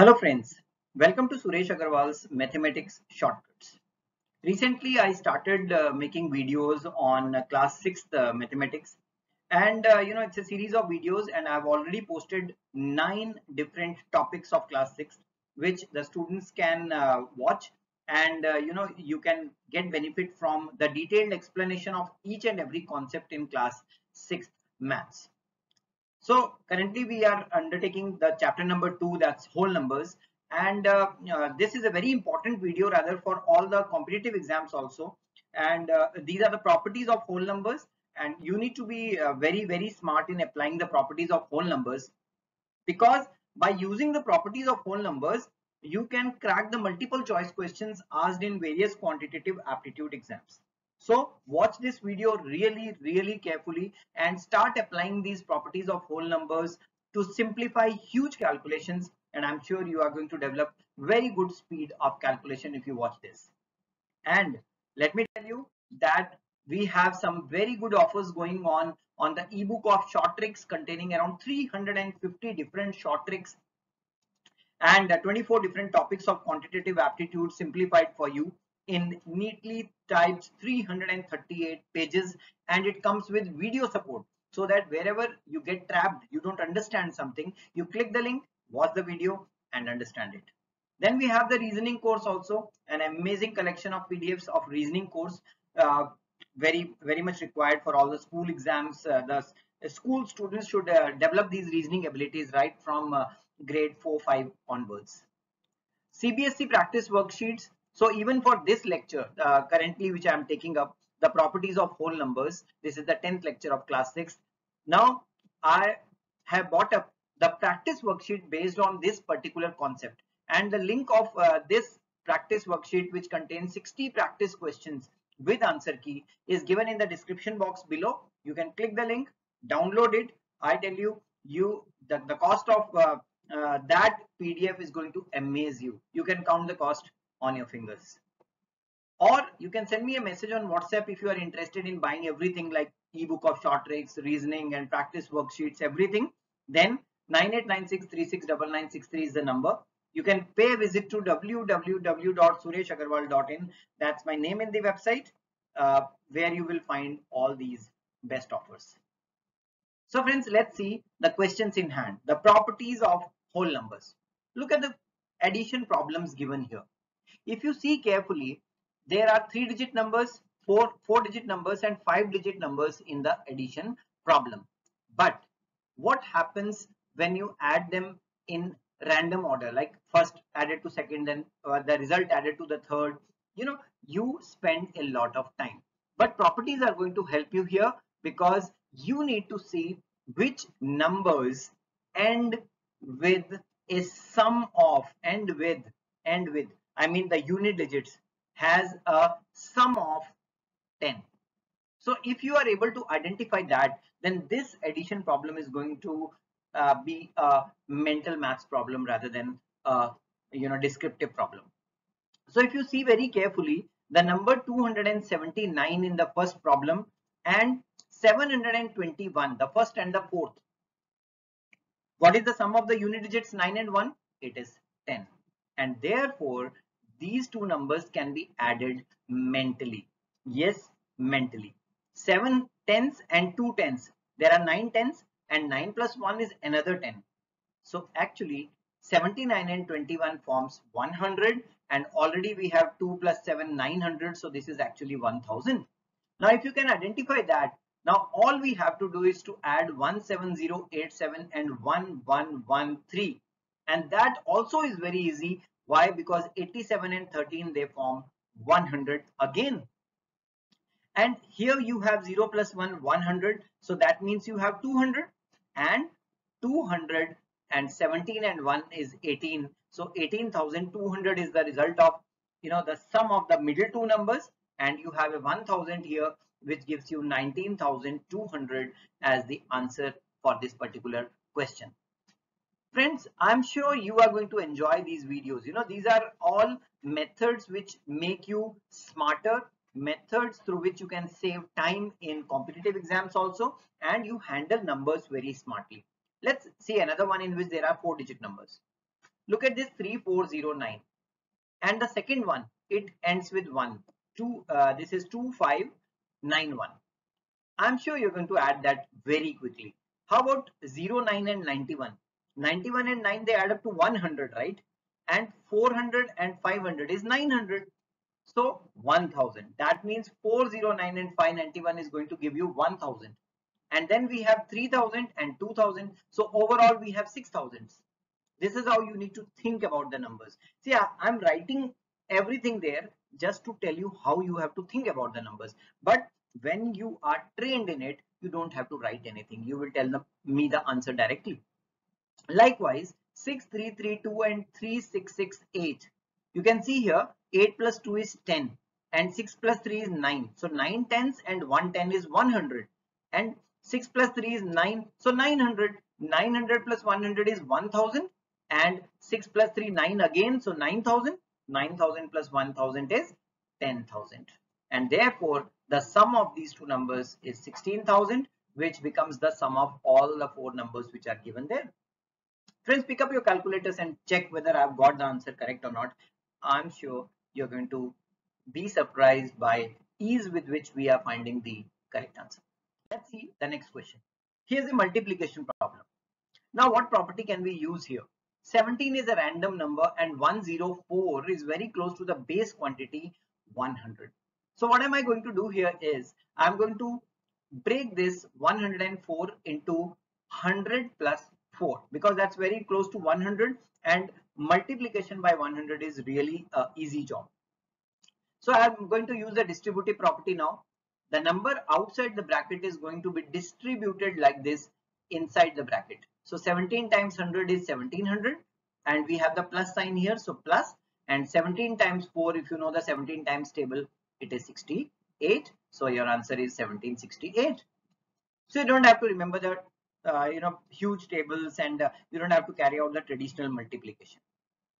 Hello friends, welcome to Suresh Agarwal's Mathematics Shortcuts. Recently I started making videos on class 6th mathematics and it's a series of videos and I've already posted 9 different topics of class 6th which the students can watch and you can get benefit from the detailed explanation of each and every concept in class 6th maths. So currently we are undertaking the chapter number 2, that's whole numbers, and this is a very important video rather for all the competitive exams also, and these are the properties of whole numbers and you need to be very, very smart in applying the properties of whole numbers, because by using the properties of whole numbers you can crack the multiple choice questions asked in various quantitative aptitude exams. So watch this video really carefully and start applying these properties of whole numbers to simplify huge calculations, and I'm sure you are going to develop very good speed of calculation if you watch this. And let me tell you that we have some very good offers going on the ebook of short tricks containing around 350 different short tricks and 24 different topics of quantitative aptitude simplified for you in neatly typed 338 pages, and it comes with video support so that wherever you get trapped, you don't understand something, you click the link, watch the video and understand it. Then we have the reasoning course also, an amazing collection of PDFs of reasoning course, very, very much required for all the school exams. Thus school students should develop these reasoning abilities right from grade 4-5 onwards. CBSE practice worksheets. So even for this lecture, currently which I am taking up, the properties of whole numbers, this is the 10th lecture of class 6. Now I have bought up the practice worksheet based on this particular concept, and the link of this practice worksheet, which contains 60 practice questions with answer key, is given in the description box below. You can click the link, download it. I tell you, the cost of that PDF is going to amaze you. You can count the cost on your fingers, or you can send me a message on WhatsApp if you are interested in buying everything like ebook of short tricks, reasoning and practice worksheets, everything. Then 9896369963 is the number. You can pay a visit to www.sureshagarwal.in, that's my name in the website, where you will find all these best offers. So friends, let's see the questions in hand, the properties of whole numbers. Look at the addition problems given here. If you see carefully, there are 3-digit numbers, four-digit numbers and 5-digit numbers in the addition problem. But what happens when you add them in random order, like first added to second, then the result added to the third? You know, you spend a lot of time. But properties are going to help you here, because you need to see which numbers end with a sum of, I mean the unit digits, has a sum of 10. So if you are able to identify that, then this addition problem is going to be a mental maths problem rather than a descriptive problem. So if you see very carefully, the number 279 in the first problem and 721, the first and the fourth. What is the sum of the unit digits 9 and 1? It is 10. And therefore, these two numbers can be added mentally. Yes, mentally. 7 tenths and 2 tenths. There are 9 tenths and 9 plus 1 is another 10. So actually, 79 and 21 forms 100, and already we have 2 plus 7, 900. So this is actually 1000. Now, if you can identify that, now all we have to do is to add 17087 and 1113. And that also is very easy. Why? Because 87 and 13, they form 100 again. And here you have 0 plus 1, 100. So that means you have 200, and 200 and 17 and 1 is 18. So 18,200 is the result of, the sum of the middle two numbers, and you have a 1000 here, which gives you 19,200 as the answer for this particular question. Friends, I'm sure you are going to enjoy these videos. These are all methods which make you smarter, methods through which you can save time in competitive exams also, and you handle numbers very smartly. Let's see another one in which there are 4-digit numbers. Look at this 3409, and the second one, it ends with 1. This is 2591. I'm sure you're going to add that very quickly. How about 09 and 91? 91 and 9, they add up to 100, right? And 400 and 500 is 900. So 1000. That means 409 and 591 is going to give you 1000. And then we have 3000 and 2000. So overall we have 6000s. This is how you need to think about the numbers. See, I'm writing everything there just to tell you how you have to think about the numbers. But when you are trained in it, you don't have to write anything. You will tell me the answer directly. Likewise, 6332 and 3668. You can see here 8 plus 2 is 10 and 6 plus 3 is 9. So 9 tens and 1 10 is 100, and 6 plus 3 is 9. So 900. 900 plus 100 is 1000, and 6 plus 3 9 again. So 9000. 9000 plus 1000 is 10,000, and therefore the sum of these two numbers is 16,000, which becomes the sum of all the four numbers which are given there. Friends, pick up your calculators and check whether I've got the answer correct or not. I'm sure you're going to be surprised by ease with which we are finding the correct answer. Let's see the next question. Here's a multiplication problem. Now, what property can we use here? 17 is a random number and 104 is very close to the base quantity 100. So what am I going to do here is I'm going to break this 104 into 100 plus 4, because that's very close to 100, and multiplication by 100 is really an easy job. So I'm going to use the distributive property now. The number outside the bracket is going to be distributed like this inside the bracket. So 17 times 100 is 1700, and we have the plus sign here, so plus, and 17 times 4, if you know the 17 times table, it is 68. So your answer is 1768. So you don't have to remember that huge tables, and you don't have to carry out the traditional multiplication.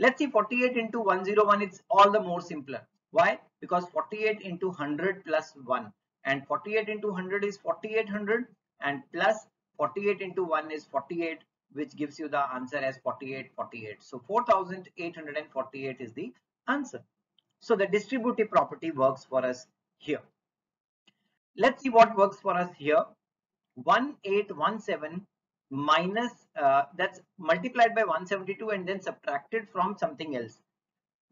Let's see 48 into 101. It's all the more simpler. Why? Because 48 into 100 plus 1, and 48 into 100 is 4800, and plus 48 into 1 is 48, which gives you the answer as 4848. So 4848 is the answer. So the distributive property works for us here. Let's see what works for us here. 1817 minus, that's multiplied by 172 and then subtracted from something else.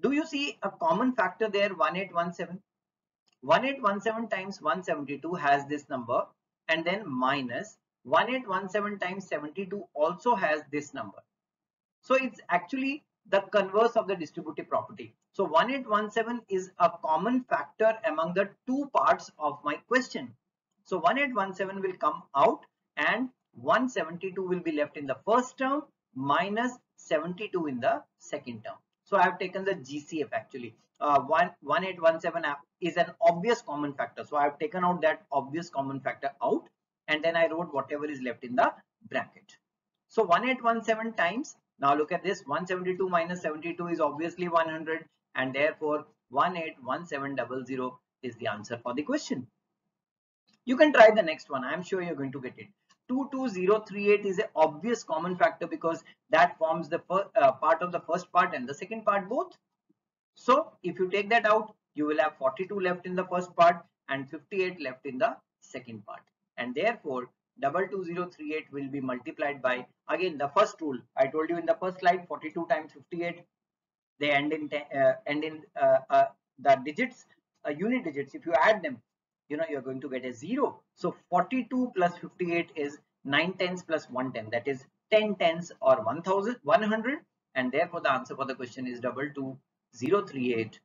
Do you see a common factor there? 1817. 1817 times 172 has this number, and then minus 1817 times 72 also has this number. So it's actually the converse of the distributive property. So 1817 is a common factor among the two parts of my question. So 1817 will come out, and 172 will be left in the first term, minus 72 in the second term. So I have taken the GCF actually. 1817 is an obvious common factor. So I have taken out that obvious common factor out, and then I wrote whatever is left in the bracket. So 1817 times, now look at this, 172 minus 72 is obviously 100, and therefore 181700 is the answer for the question. You can try the next one. I'm sure you're going to get it. 22038 is an obvious common factor, because that forms the part of the first part and the second part both. So if you take that out, you will have 42 left in the first part and 58 left in the second part. And therefore 22038 will be multiplied by, again, the first rule. I told you in the first slide, 42 times 58, they end in the digits, unit digits. If you add them, you're going to get a 0. So 42 plus 58 is 9 tens plus 1 ten. That is 10 tens or 1100. And therefore the answer for the question is 22203800.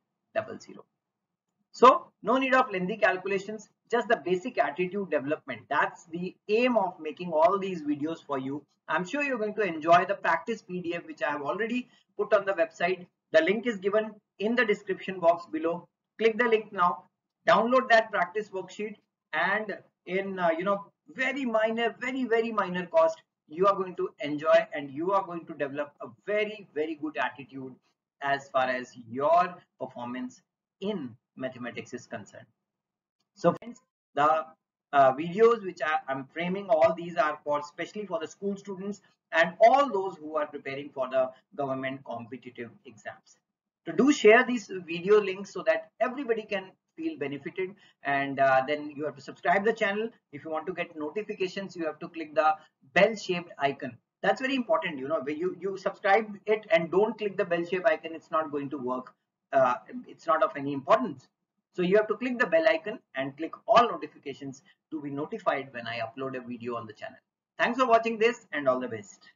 So no need of lengthy calculations, just the basic attitude development. That's the aim of making all these videos for you. I'm sure you're going to enjoy the practice PDF, which I have already put on the website. The link is given in the description box below. Click the link now. Download that practice worksheet, and in very, very minor cost, you are going to enjoy, and you are going to develop a very, very good attitude as far as your performance in mathematics is concerned. So friends, the videos which I'm framing, all these are for, especially for the school students, and all those who are preparing for the government competitive exams. So do share these video links so that everybody can feel benefited, and then you have to subscribe the channel. If you want to get notifications, you have to click the bell shaped icon. That's very important, you know, where you subscribe it and don't click the bell shaped icon, it's not going to work. It's not of any importance. So you have to click the bell icon and click all notifications to be notified when I upload a video on the channel. Thanks for watching this and all the best.